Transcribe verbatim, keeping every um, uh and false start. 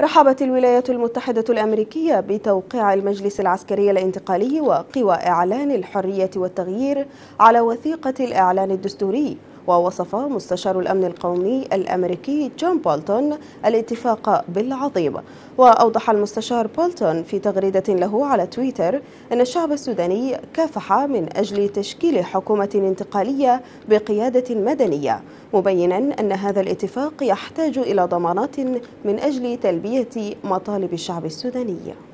رحبت الولايات المتحدة الأمريكية بتوقيع المجلس العسكري الانتقالي وقوى إعلان الحرية والتغيير على وثيقة الإعلان الدستوري. ووصف مستشار الأمن القومي الأمريكي جون بولتون الاتفاق بالعظيم. وأوضح المستشار بولتون في تغريدة له على تويتر أن الشعب السوداني كافح من أجل تشكيل حكومة انتقالية بقيادة مدنية، مبينا أن هذا الاتفاق يحتاج إلى ضمانات من أجل تلبية مطالب الشعب السوداني.